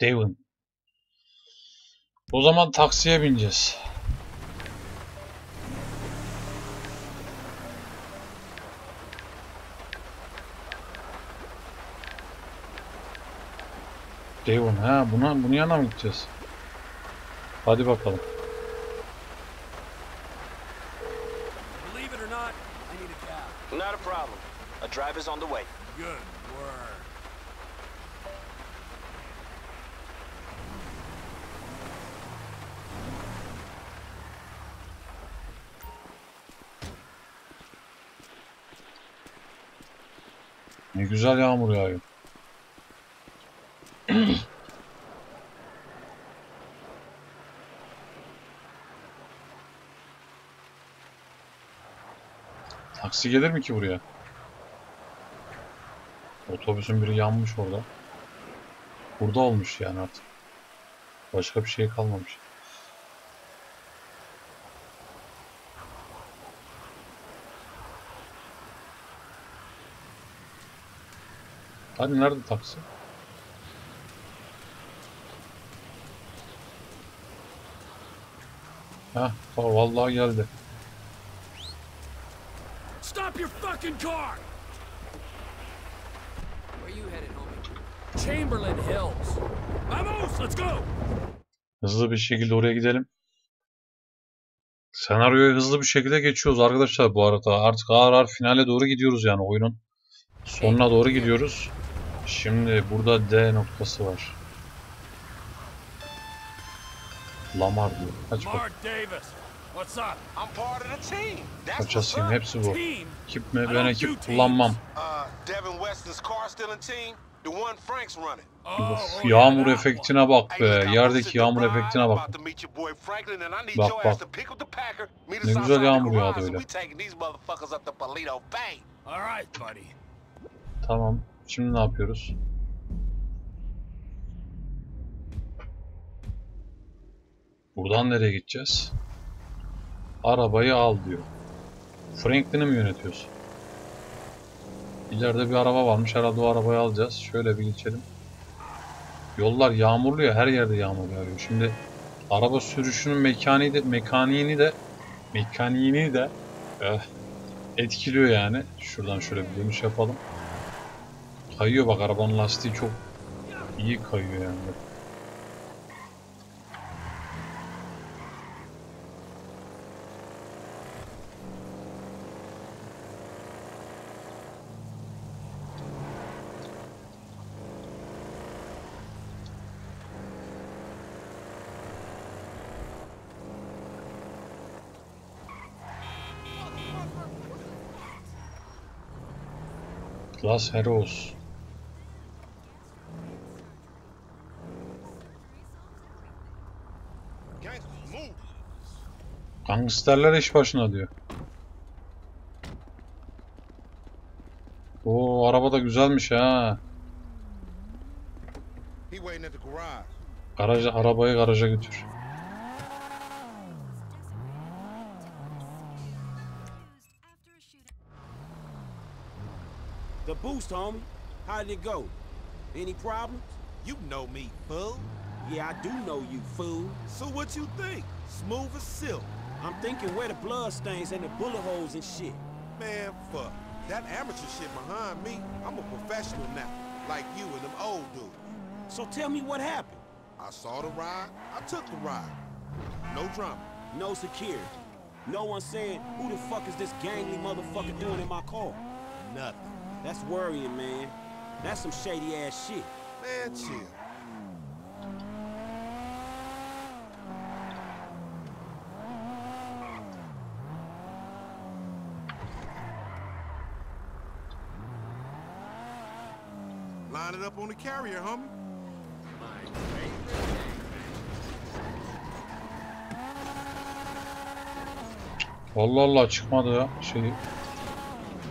Devon. O zaman taksiye bineceğiz. Devon, ha bunun yanına mı gideceğiz? Hadi bakalım. Ne güzel yağmur yağıyor. Taksi gelir mi ki buraya? Otobüsün biri yanmış orada. Burada olmuş yani artık. Başka bir şey kalmamış. Hadi nerede taksi? Heh, vallahi geldi. Stop your fucking car. Where you headed, homie? Chamberlain Hills. Vamos, let's go. Hızlı bir şekilde oraya gidelim. Senaryoyu hızlı bir şekilde geçiyoruz arkadaşlar bu arada. Artık ağır ağır finale doğru gidiyoruz yani oyunun. Sonuna doğru gidiyoruz. Şimdi burada D noktası var. Lamar diyor. Kaç bak. Kaçasıyım hepsi bu. Ekip mi? Ben ekip kullanmam. Of, yağmur efektine bak be. Yerdeki yağmur efektine bak. Bak bak. Ne güzel yağmur yağdı öyle. Tamam. Şimdi ne yapıyoruz? Buradan nereye gideceğiz? Arabayı al diyor. Franklin'i mi yönetiyorsun? İleride bir araba varmış. Herhalde o arabayı alacağız. Şöyle bir geçelim. Yollar yağmurlu ya. Her yerde yağmur yağıyor. Şimdi araba sürüşünün mekaniğini de etkiliyor yani. Şuradan şöyle bir dönüş yapalım. Kayıyor bak, arabanın lastiği çok iyi kayıyor yani. Los Heroes. Gangsterler iş başına diyor. Oo, araba da güzelmiş ha. Arabayı garaja götür. The boost, homie. How'd it go? Any problems? You know me, fool. Yeah, I do know you, fool. So what you think? Smooth as silk. I'm thinking where the blood stains and the bullet holes and shit. Man, fuck. That amateur shit behind me. I'm a professional now, like you and them old dudes. So tell me what happened. I saw the ride. I took the ride. No drama. No security. No one saying, who the fuck is this gangly motherfucker doing in my car? Nothing. That's worrying, man. That's some shady ass shit. Man, chill. Line it up on the carrier, homie. Allah Allah, çıkmadı ya şey.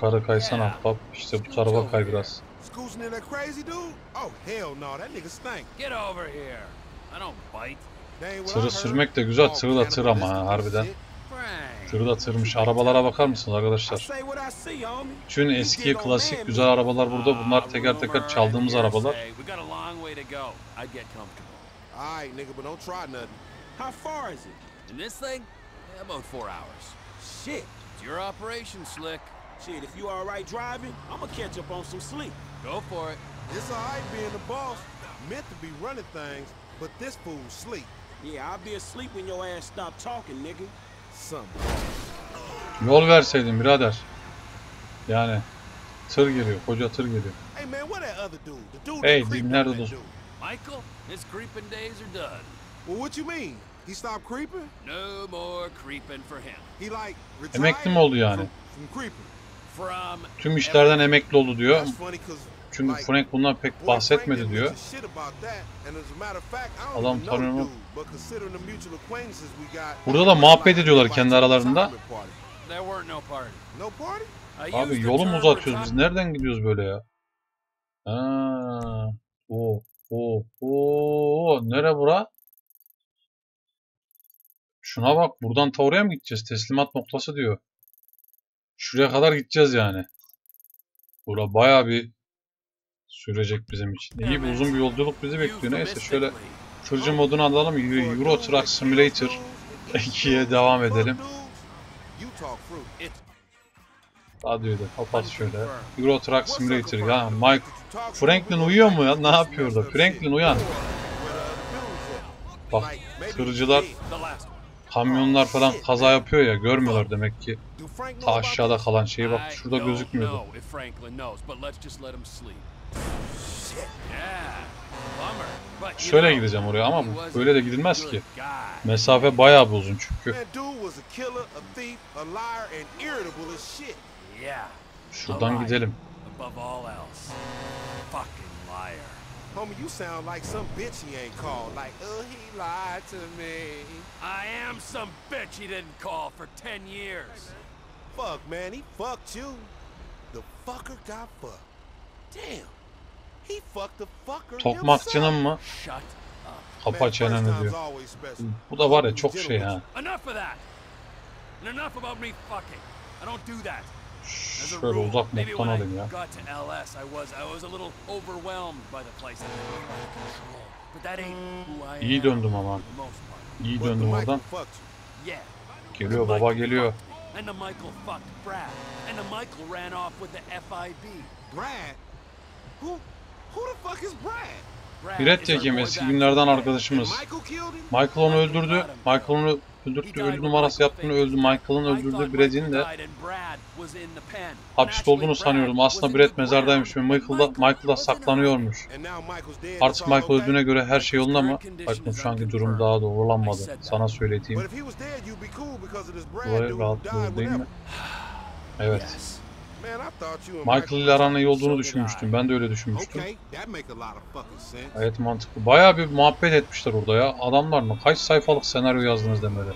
Karı kaysan ahbap, işte bu tarafa kay biraz. Tırı sürmek de güzel, tırı da tır ama ha, harbiden. Tırı da tırmış. Arabalara bakar mısınız arkadaşlar? Bütün eski klasik güzel arabalar burada. Bunlar teker teker çaldığımız arabalar. Your operation, Slick. Shit, if you all right driving, I'm gonna catch up on some sleep. Go for it. It's all right being the boss. Meant to be running things, but this fool's sleep. Yeah, I'll be asleep when your ass stop talking, nigga. Some. Yol verseydin birader. Yani tır geliyor, koca tır geliyor. Hey man, what that other dude? The dude. Hey, nerede o? Michael, his creeping days are done. Well, what you mean? He stopped creeping? No more creeping for him. He like emekli mi oldu yani? Tüm işlerden emekli oldu diyor. Çünkü Frank bundan pek bahsetmedi diyor. Adam tanıyorum. Burada da muhabbet ediyorlar kendi aralarında. Abi yolu mu uzatıyoruz biz? Nereden gidiyoruz böyle ya? Haa. Nere bura? Şuna bak. Buradan ta oraya mı gideceğiz? Teslimat noktası diyor. Şuraya kadar gideceğiz yani. Bura bayağı bir sürecek bizim için. İyi bir uzun bir yolculuk bizi bekliyor. Neyse şöyle fırcı modunu alalım. Euro Truck Simulator 2'ye devam edelim. Hadi öyle. Kapat şöyle. Euro Truck Simulator ya. Mike Franklin uyuyor mu ya? Ne yapıyor da? Franklin uyan. Bak tırcılar, kamyonlar falan kaza yapıyor ya, görmüyorlar demek ki. Ta aşağıda kalan şeyi bak şurada gözükmüyordu. Şöyle gideceğim oraya ama böyle de gidilmez ki. Mesafe bayağı uzun çünkü. Şuradan gidelim. Homie, you sound like some bitch he ain't called. Like, oh, he lied to me. I am some bitch he didn't call for 10 years. Fuck, man, he fucked you. The fucker got fucked. Damn, he fucked the fucker. Tokmakçının mı? Kapa çeneni diyor. Bu da var ya çok şey ha. Enough of that. Enough about me fucking. I don't do that. Şöyle uzak noktan alayım ya. İyi döndüm ama. İyi döndüm oradan. Geliyor baba geliyor. And Michael fucked Brad. And Michael ran off with the FIB. Brad? Who the fuck is Brad? Biret çekim eski günlerden arkadaşımız. Michael onu öldürdü. Michael onu öldürdü, ölü numarası yaptığını öldü. Michael'ın öldürdüğü Brad'in de hapiste olduğunu sanıyordum. Aslında Brad mezardaymış ve Michael'da saklanıyormuş. Artık Michael öldüğüne göre her şey yolunda mı? Bakın şu anki durum daha doğrulanmadı. Sana söylediğim. Buraya rahatlıyor değil mi? Evet. Michael ile aranın iyi olduğunu düşünmüştüm. Ben de öyle düşünmüştüm. Evet mantıklı. Bayağı bir muhabbet etmişler orada ya. Adamlar mı? Kaç sayfalık senaryo yazdınız demeli.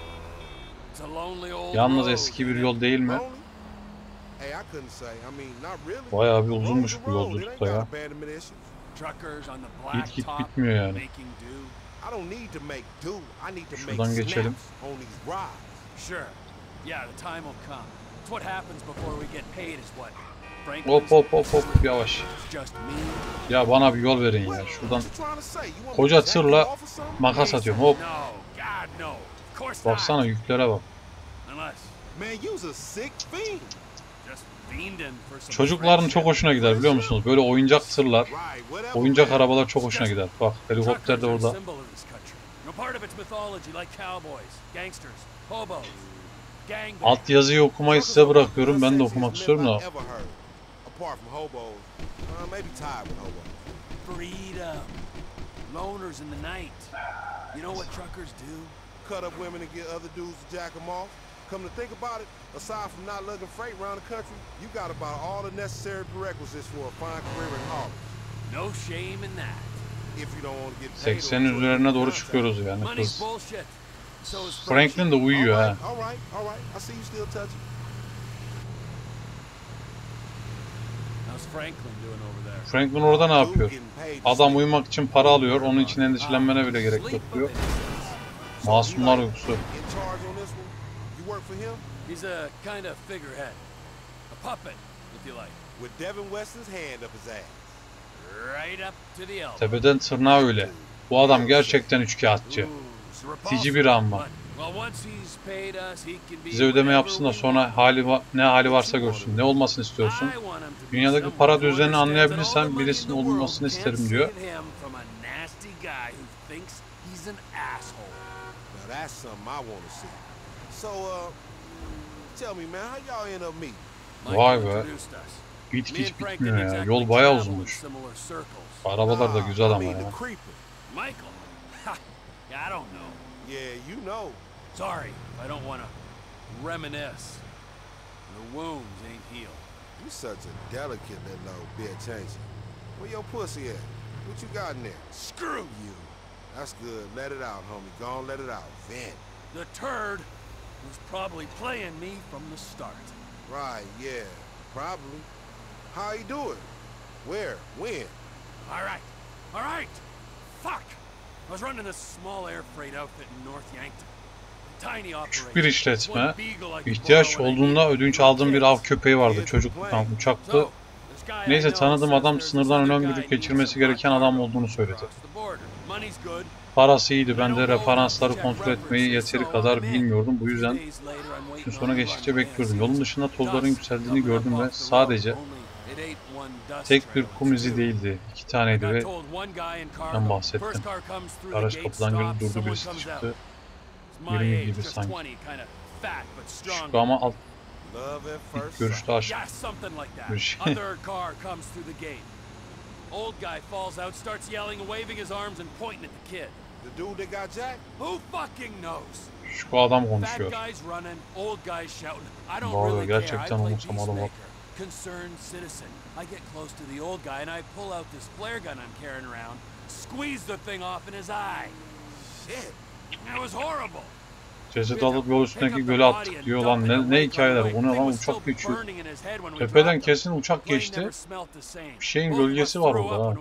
Yalnız eski bir yol değil mi? Bayağı bir uzunmuş bu yolculukta ya. Git bitmiyor yani. Şuradan geçelim. Hop hop hop hop yavaş. Ya bana bir yol verin ya. Şuradan koca tırla makas atıyorum. Hop. Baksana yüklere bak. Çocukların çok hoşuna gider biliyor musunuz? Böyle oyuncak tırlar, oyuncak arabalar çok hoşuna gider. Bak helikopter de orada. Alt yazıyı okumayı size bırakıyorum. Ben de okumak istiyorum da. Seksenin üzerine doğru çıkıyoruz yani kız. Franklin de uyuyor ha. Franklin orada ne yapıyor? Adam uyumak için para alıyor. Onun için endişelenmene bile gerek yok diyor. Masumlar uykusu. Tepeden tırnağa öyle. Bu adam gerçekten üçkağıtçı. Tici bir amma. Bize ödeme yapsın da sonra ne hali varsa görsün. Ne olmasını istiyorsun? Dünyadaki para düzenini anlayabilirsen birisinin olmasını isterim diyor. Vay be. Git git bitmiyor ya. Yol bayağı uzunmuş. Arabalar da güzel ama ya. Yeah, I don't know. Yeah, you know. Sorry, I don't want to reminisce. The wounds ain't healed. You such a delicate little old bitch, ain't you? Where your pussy at? What you got in there? Screw you. That's good. Let it out, homie. Go on, let it out. Vent. The turd was probably playing me from the start. Right, yeah. Probably. How you do it? Where? When? All right. All right. Fuck. I was running this small air freight outfit in North Yankton. Küçük bir işletme, ihtiyaç olduğunda ödünç aldığım bir av köpeği vardı çocukluktan, uçaktı. Neyse, tanıdığım adam sınırdan önemli bir geçirmesi gereken adam olduğunu söyledi. Parası iyiydi, ben de referansları kontrol etmeyi yeteri kadar bilmiyordum, bu yüzden gün sona geçtikçe bekliyordum. Yolun dışında tozların yükseldiğini gördüm ve sadece tek bir kum izi değildi, 2 taneydi ve ben bahsettim. Araç kapıdan girdi, durdu, birisi çıktı. 20 gibi sanki. Küçük ama alt ilk görüşte aşk bir şey. Şu adam konuşuyor. Vallahi gerçekten umursamadım bak. Ceset alıp yol üstündeki göle attık diyor lan, ne hikayeler, bu ne lan, uçak geçiyor. Tepeden kesin uçak geçti. Bir şeyin gölgesi var orada ha.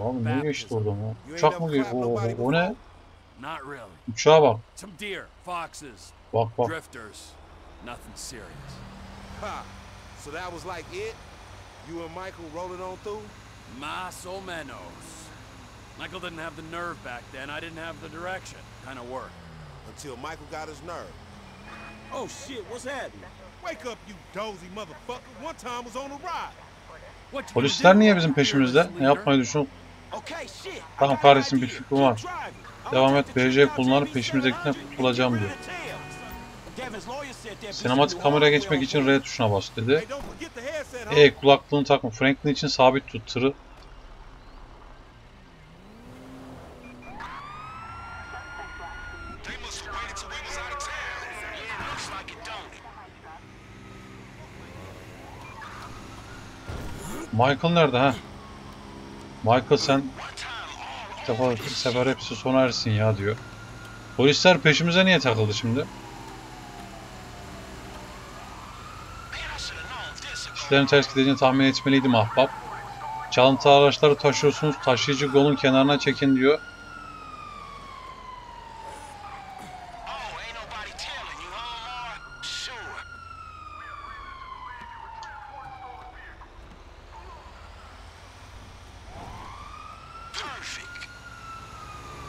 Abi ne geçti oradan ya? Uçak mı geçti? O ne? Uçağa bak. Bak bak. So that was like it? You and Michael rolling on through? Mas o menos. Michael didn't have the nerve back then. I didn't have the direction. Kind of work. Until Michael got his nerve. Oh shit, what's happening? Wake up, you dozy motherfucker. One time was on a ride. Polisler niye bizim peşimizde? Ne yapmayı düşün? Tamam kardeşim, bir fikrim var. Devam et, BJ kullanıp peşimizdekinden kurtulacağım diyor. Sinematik kameraya geçmek için R tuşuna bas dedi. Kulaklığını takma. Franklin için sabit tut tırı. Michael nerede ha? Michael sen bir defa bir sefer hepsi sona ersin ya diyor. Polisler peşimize niye takıldı şimdi? İşlerin ters gideceğini tahmin etmeliydim ahbap. Çalıntı araçları taşıyorsunuz. Taşıyıcı yolun kenarına çekin diyor.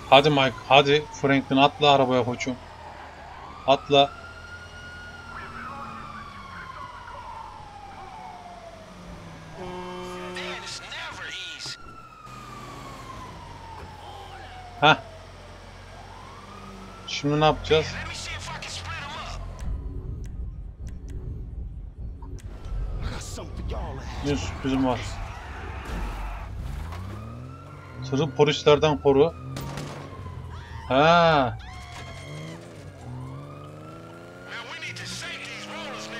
Hadi Mike, hadi Franklin atla arabaya koçum. Atla. Hah. Şimdi ne yapacağız? Bir sürprizim var. Tırı polislerden koru. Ha.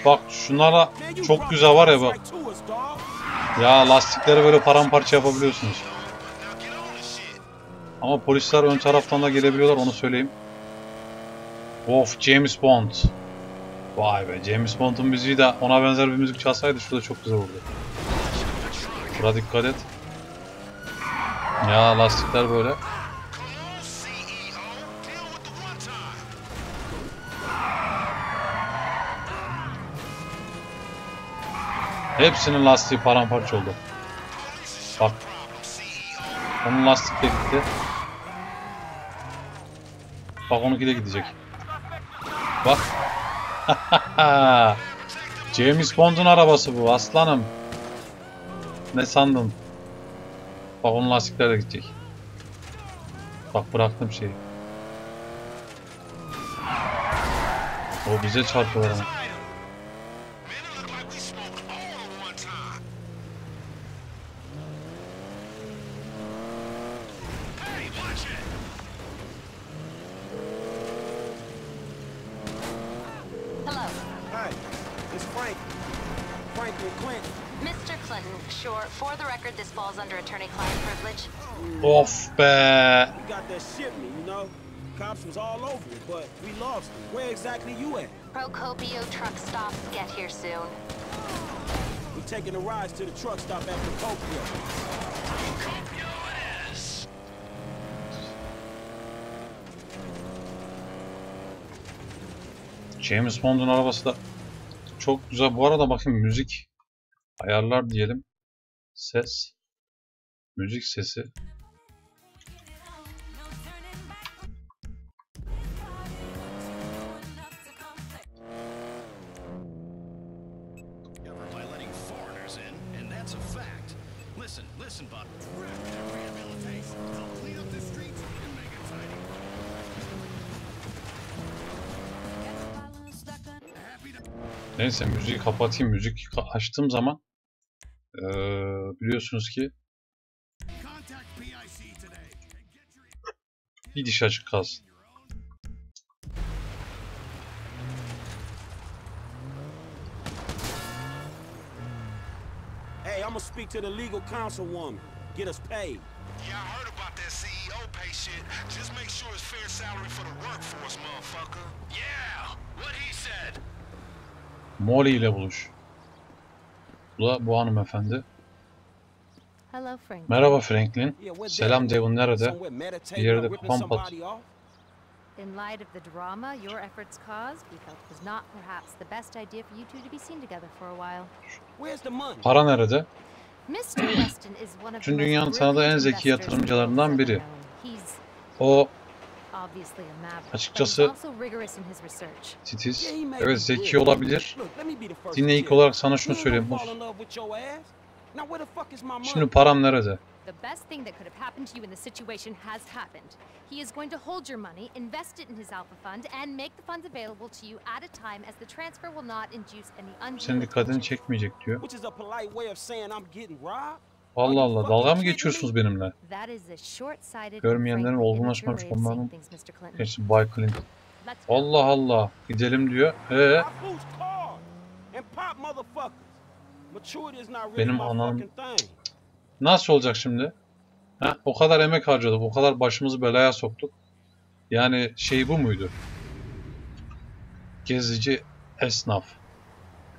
Bak şunlara çok güzel var ya bak. Ya lastikleri böyle paramparça yapabiliyorsunuz. Ama polisler ön taraftan da gelebiliyorlar, onu söyleyeyim. Of, James Bond. Vay be, James Bond'un müziği de ona benzer bir müzik çalsaydı şurada çok güzel olurdu. Şurada dikkat et. Ya lastikler böyle. Hepsinin lastiği paramparça oldu. Bak. Onun lastik de gitti. Bak onunki de gidecek. Bak. James Bond'un arabası bu aslanım. Ne sandın? Bak onun lastikleri de gidecek. Bak bıraktım şeyi. O bize çarpıyor ama. Mr. Clinton, sure, for the record, this falls under attorney-client privilege. Of be. We got that shipment, you know. Cops was all over it, but we lost it. Where exactly you at? Procopio truck stops. Get here soon. We're taking a ride to the truck stop at Procopio. Procopio it is. James Bond'un arabası da çok güzel. Bu arada bakın müzik ayarlar diyelim. Ses. Müzik sesi. Neyse müziği kapatayım. Müzik açtığım zaman biliyorsunuz ki bir diş açık kalsın. Hey, I'm gonna speak to the legal counsel woman. Get us paid. Yeah, I heard about that CEO pay shit. Just make sure it's fair salary for the workforce, motherfucker. Yeah, what he said. Molly ile buluş. Bu da bu hanımefendi. Hello, Franklin. Merhaba Franklin. Selam Devon, nerede? Bir yerde kafam pat. In light of the drama your efforts caused, we felt it was not perhaps the best idea for you two to be seen together for a while. Where's the money? Para nerede? Mr. Weston is one of the dünyanın tanıdığı en zeki yatırımcılarından biri. O açıkçası titiz, evet zeki olabilir. Dinle, ilk olarak sana şunu söyleyeyim. Şimdi param nerede? Senin dikkatini çekmeyecek diyor. Allah Allah, dalga mı geçiyorsunuz benimle? Görmeyenlerin olgunlaşmamış konularının hepsi Bay Clinton. Allah Allah, gidelim diyor. Benim anam... Nasıl olacak şimdi? Ha, o kadar emek harcadık, o kadar başımızı belaya soktuk. Yani şey bu muydu? Gezici esnaf.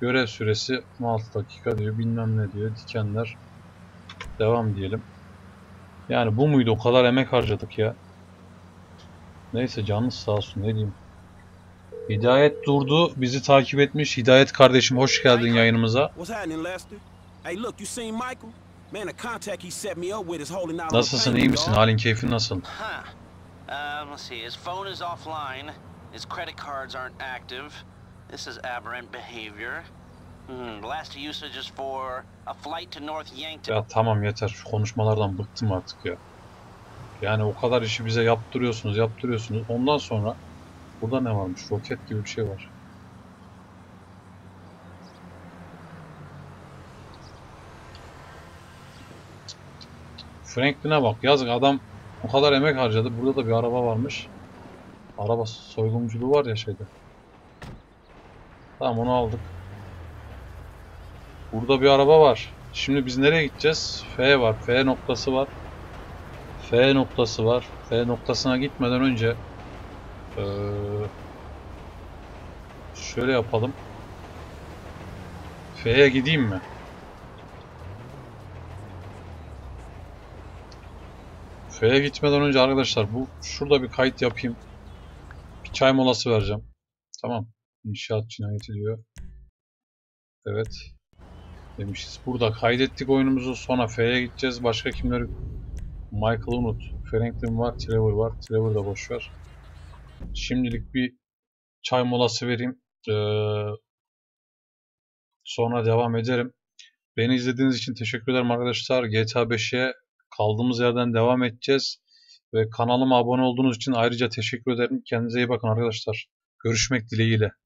Görev süresi 16 dakika diyor, bilmem ne diyor, dikenler. Devam diyelim. Yani bu muydu? O kadar emek harcadık ya. Neyse, canınız sağ olsun, ne diyeyim. Hidayet durdu. Bizi takip etmiş. Hidayet kardeşim, hoş geldin yayınımıza. Nasılsın? İyi misin? Halin, keyfin nasıl? Ya tamam, yeter. Şu konuşmalardan bıktım artık ya. Yani o kadar işi bize yaptırıyorsunuz, yaptırıyorsunuz. Ondan sonra burada ne varmış? Roket gibi bir şey var. Franklin'e bak. Yazık, adam o kadar emek harcadı. Burada da bir araba varmış. Araba soygunculuğu var ya şeyde. Tamam, onu aldık. Burada bir araba var. Şimdi biz nereye gideceğiz? F var. F noktası var. F noktası var. F noktasına gitmeden önce şöyle yapalım. F'ye gideyim mi? F'ye gitmeden önce arkadaşlar şurada bir kayıt yapayım. Bir çay molası vereceğim. Tamam. İnşaat cinayeti diyor. Evet. Demişiz. Burada kaydettik oyunumuzu. Sonra F'ye gideceğiz. Başka kimleri? Michael'ı unut. Franklin var. Trevor var. Trevor da boşver. Şimdilik bir çay molası vereyim. Sonra devam ederim. Beni izlediğiniz için teşekkür ederim arkadaşlar. GTA 5'e kaldığımız yerden devam edeceğiz. Ve kanalıma abone olduğunuz için ayrıca teşekkür ederim. Kendinize iyi bakın arkadaşlar. Görüşmek dileğiyle.